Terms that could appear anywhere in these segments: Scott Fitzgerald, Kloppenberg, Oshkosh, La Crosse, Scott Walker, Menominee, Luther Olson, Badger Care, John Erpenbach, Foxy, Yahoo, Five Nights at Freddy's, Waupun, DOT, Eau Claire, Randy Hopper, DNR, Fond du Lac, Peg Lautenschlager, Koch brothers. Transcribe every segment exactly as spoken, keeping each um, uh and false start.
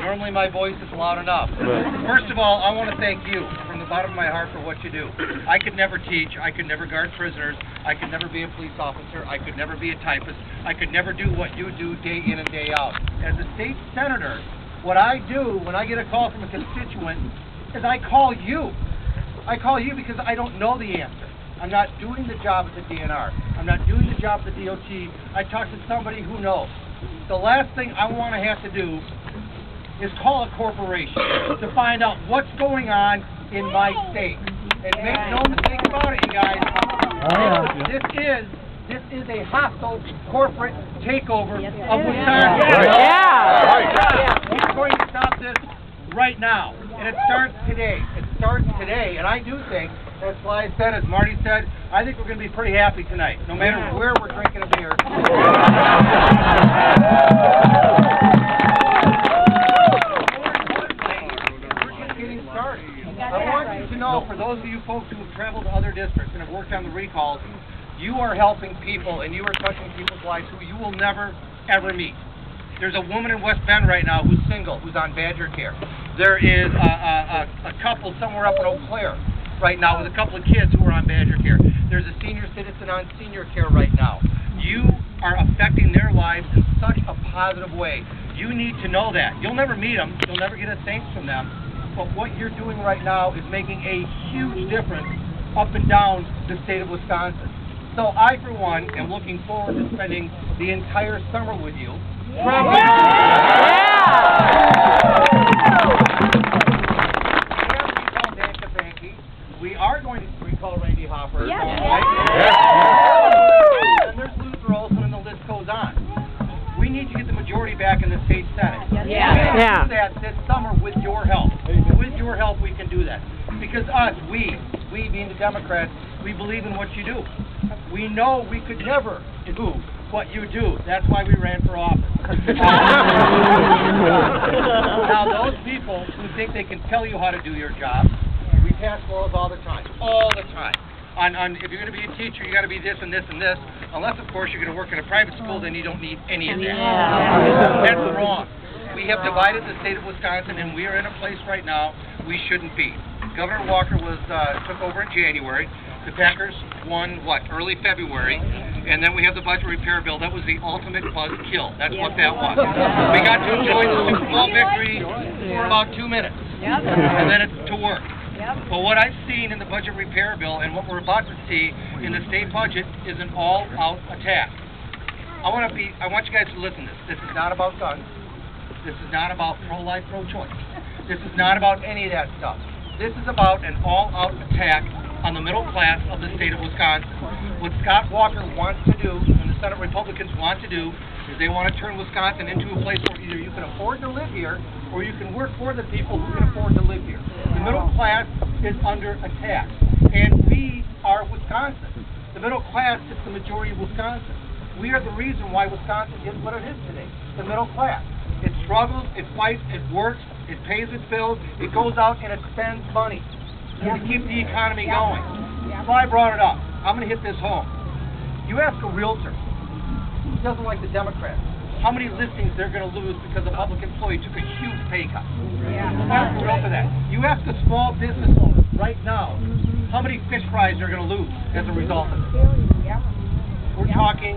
Normally my voice is loud enough. First of all, I want to thank you from the bottom of my heart for what you do. I could never teach. I could never guard prisoners. I could never be a police officer. I could never be a typist. I could never do what you do day in and day out. As a state senator, what I do when I get a call from a constituent is I call you. I call you because I don't know the answer. I'm not doing the job at the D N R. I'm not doing the job at the D O T. I talk to somebody who knows. The last thing I want to have to do is call a corporation to find out what's going on in my state. And make no mistake about it, you guys. This is this is a hostile corporate takeover of Wisconsin. Yeah. We're going to stop this right now. And it starts today. It starts today. And I do think, as Sly said, as Marty said, I think we're going to be pretty happy tonight, no matter where we're drinking a beer. We're just getting started. I want you to know, for those of you folks who have traveled to other districts and have worked on the recalls, you are helping people and you are touching people's lives who you will never, ever meet. There's a woman in West Bend right now who's single, who's on Badger Care. There is a, a, a couple somewhere up in Eau Claire right now with a couple of kids who are on Badger Care. There's a senior citizen on senior care right now. You are affecting their lives in such a positive way. You need to know that. You'll never meet them. You'll never get a thanks from them. But what you're doing right now is making a huge difference up and down the state of Wisconsin. So I, for one, am looking forward to spending the entire summer with you. Yeah. Probably. Yeah. We are going to recall Randy Hopper. Yeah. Yeah. And there's Luther Olson, and the list goes on. We need to get the majority back in the state senate. Yeah. Yeah. Yeah. We can do that this summer with your help. With your help, we can do that. Because us, we, we being the Democrats, we believe in what you do. We know we could never do what you do. That's why we ran for office. Now, those people who think they can tell you how to do your job, we pass laws all the time, all the time. On, on, if you're going to be a teacher, you got to be this and this and this, unless, of course, you're going to work in a private school, then you don't need any of that. Yeah. That's wrong. We have divided the state of Wisconsin, and we are in a place right now we shouldn't be. Governor Walker was uh, took over in January. The Packers won, what, early February, and then we have the budget repair bill. That was the ultimate buzzkill. That's what that was. We got to enjoy the Super Bowl victory for about two minutes, and then it's to work. But what I've seen in the budget repair bill and what we're about to see in the state budget is an all-out attack. I want to be. I want you guys to listen to this. This is not about guns. This is not about pro-life, pro-choice. This is not about any of that stuff. This is about an all-out attack on the middle class of the state of Wisconsin. What Scott Walker wants to do, and the Senate Republicans want to do, is they want to turn Wisconsin into a place where either you can afford to live here, or you can work for the people who can afford to live here. The middle class is under attack, and we are Wisconsin. The middle class is the majority of Wisconsin. We are the reason why Wisconsin is what it is today, the middle class. It struggles, it fights, it works, it pays its bills, it goes out and it spends money to keep the economy going. Sly brought it up. I'm going to hit this home. You ask a realtor who doesn't like the Democrats how many listings they're going to lose because a public employee took a huge pay cut. Yeah. Ask a realtor that. You ask a small business owner right now how many fish fries they're going to lose as a result of it. We're talking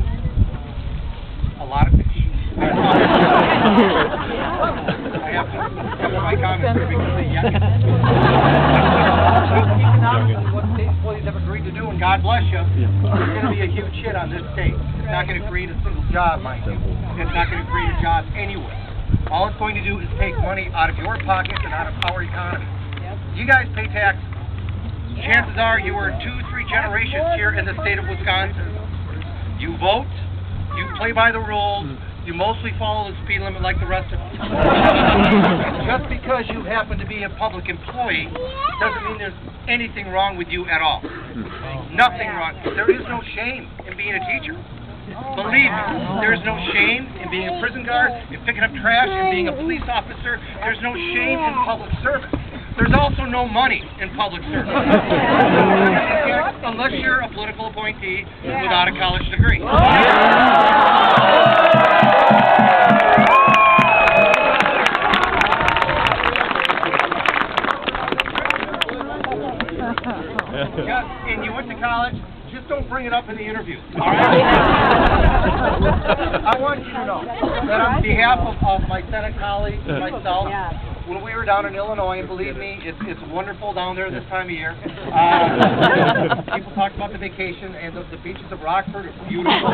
a lot of fish. I have to have my comments because they yucky. What state employees have agreed to do, and God bless you, it's going to be a huge hit on this state. It's not going to create a single job, mind you. It's not going to create a job anywhere. All it's going to do is take money out of your pockets and out of our economy. You guys pay taxes. Chances are you were two, three generations here in the state of Wisconsin. You vote, you play by the rules, you mostly follow the speed limit like the rest of us. Just because you happen to be a public employee doesn't mean there's anything wrong with you at all. Nothing wrong. There is no shame in being a teacher. Believe me, there is no shame in being a prison guard, in picking up trash, in being a police officer. There's no shame in public service. There's also no money in public service. Unless you're a political appointee without a college degree. went to college. Just don't bring it up in the interview. All right? I want you to know that on behalf of, of my Senate colleagues and myself, when we were down in Illinois, and believe me, it's, it's wonderful down there this time of year. Uh, people talk about the vacation, and the, the beaches of Rockford are beautiful.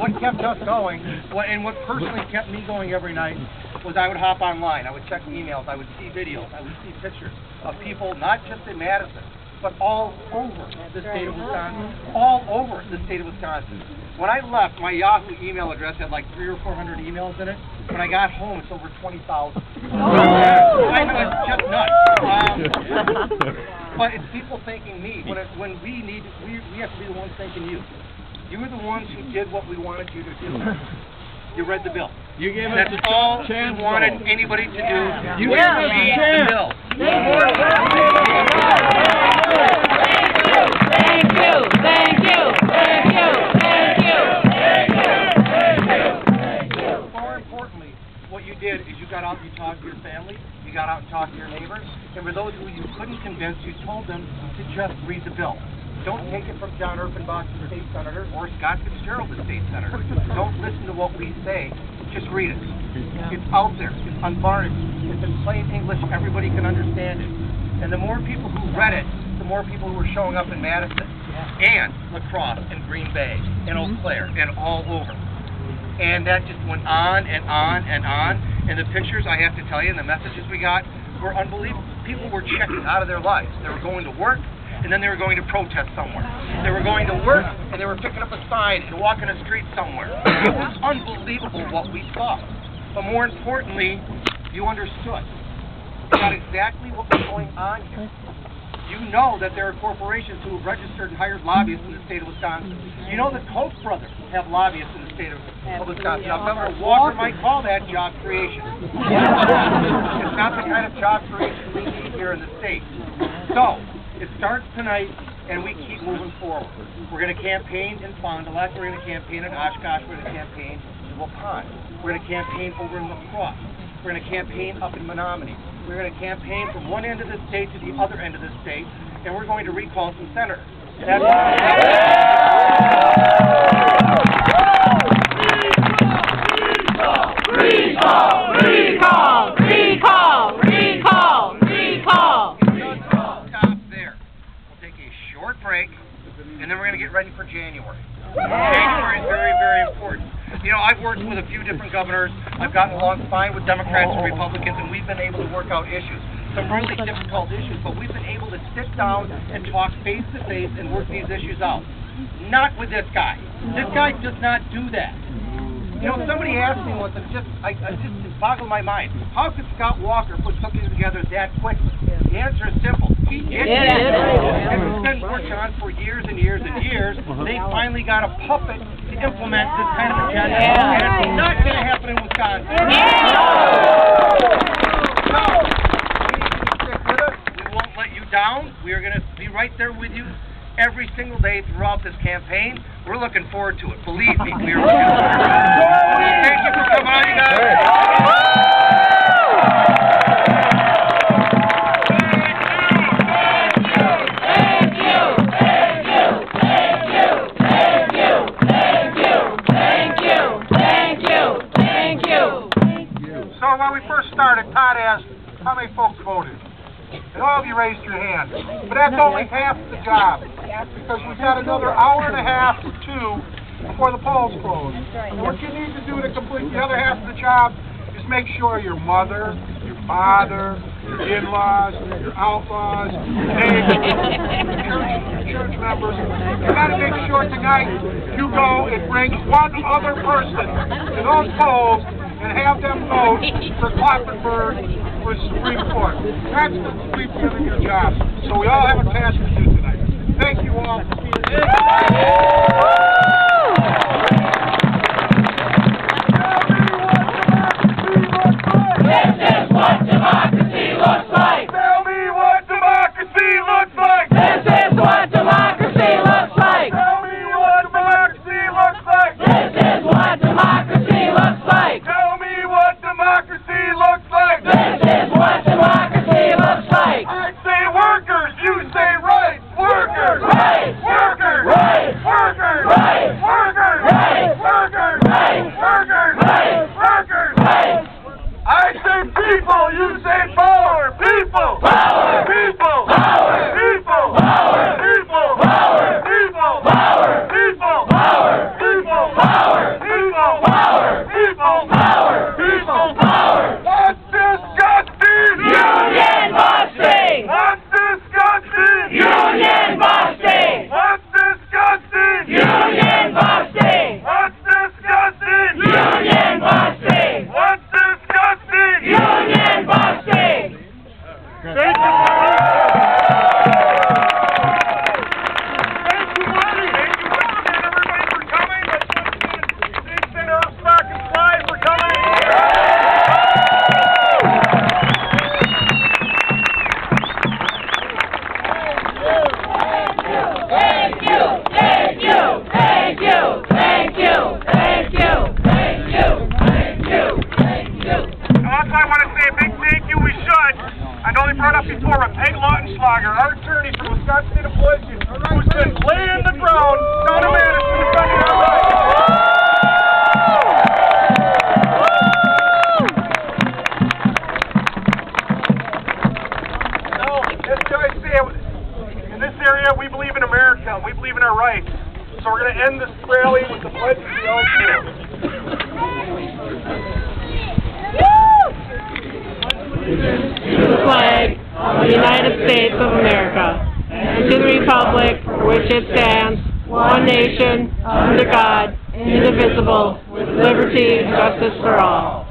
What kept us going, what, and what personally kept me going every night, was I would hop online, I would check emails, I would see videos, I would see pictures of people, not just in Madison, but all over the state of Wisconsin, all over the state of Wisconsin. When I left, my Yahoo email address had like three or four hundred emails in it. When I got home, it's over twenty thousand. I know, it's just nuts. Um, but it's people thanking me when it, when we need we we have to be the ones thanking you. You were the ones who did what we wanted you to do. You read the bill. You gave us That's a all chance we wanted though. anybody to yeah. do. You yeah. gave us a chance. The bill. Thank you. Thank you. Thank you. Thank you. Thank you. Thank you. Thank you. More importantly, what you did is you got out and you talked to your family. You got out and talked to your neighbors. And for those who you couldn't convince, you told them to just read the bill. Don't take it from John Erpenbach, the state senator, or Scott Fitzgerald, the state senator. Don't listen to what we say. Just read it. It's out there. It's unvarnished. It's in plain English. Everybody can understand it. And the more people who read it, the more people who were showing up in Madison and La Crosse and Green Bay and Eau Claire and all over. And that just went on and on and on. And the pictures, I have to tell you, and the messages we got were unbelievable. People were checking out of their lives. They were going to work, and then they were going to protest somewhere. They were going to work, and they were picking up a sign and walking a street somewhere. It was unbelievable what we saw. But more importantly, you understood. You got exactly what was going on here. You know that there are corporations who have registered and hired lobbyists in the state of Wisconsin. You know the Koch brothers have lobbyists in the state of, of Wisconsin. Now, Governor Walker might call that job creation. It's not the kind of job creation we need here in the state. So, it starts tonight, and we keep moving forward. We're going to campaign in Fond du Lac. We're going to campaign in Oshkosh. We're going to campaign in Waupun. We're going to campaign over in La Crosse. We're going to campaign up in Menominee. We're going to campaign from one end of the state to the other end of the state, and we're going to recall some senators. That's recall, recall, recall, recall, recall. Break, and then we're going to get ready for January. January is very, very important. You know, I've worked with a few different governors. I've gotten along fine with Democrats and Republicans, and we've been able to work out issues. Some really difficult issues, but we've been able to sit down and talk face-to-face and work these issues out. Not with this guy. This guy does not do that. You know, somebody asked me once, and just, I, I just it boggled my mind. How could Scott Walker put something together that quickly? The answer is simple. He did. Yeah, yeah, yeah. And it's been worked on for years and years and years. They finally got a puppet to implement this kind of agenda. Yeah. And it's not going to happen in Wisconsin. Yeah. So, we need you to stick with us. We won't let you down. We are going to be right there with you every single day throughout this campaign. We're looking forward to it. Believe me, we are looking forward to it. Thank you for coming on, you guys. Thank you, thank you, thank you, thank you, thank you, thank you, thank you, thank you, thank you. So when we first started, Todd asked how many folks voted. And all of you raised your hand. But that's only half the job, because we've got another hour and a half to two before the polls close. And what you need to do to complete the other half of the job is make sure your mother, your father, your in-laws, your outlaws, your neighbors, your church members, you've got to make sure tonight you go and bring one other person to those polls and have them vote for Kloppenberg for the Supreme Court. That's the complete end of your job. So we all have a task to do tonight. Thank you all for being here. This is what democracy looks like. Tell me what democracy looks like. This is what democracy looks like. Tell me what democracy looks like. This is what democracy looks like. Tell me what democracy looks like. This is what democracy looks like. I say workers, you say right. the floor with Peg Lautenschlager, our attorney from Wisconsin State Appellation, who's been laying the ground down to Madison defending our rights. So, as I say, in this area, we believe in America. We believe in our rights. So we're going to end this rally with the pledge of allegiance. To the flag of the United States of America, and to the republic for which it stands, one nation, under God, indivisible, with liberty and justice for all.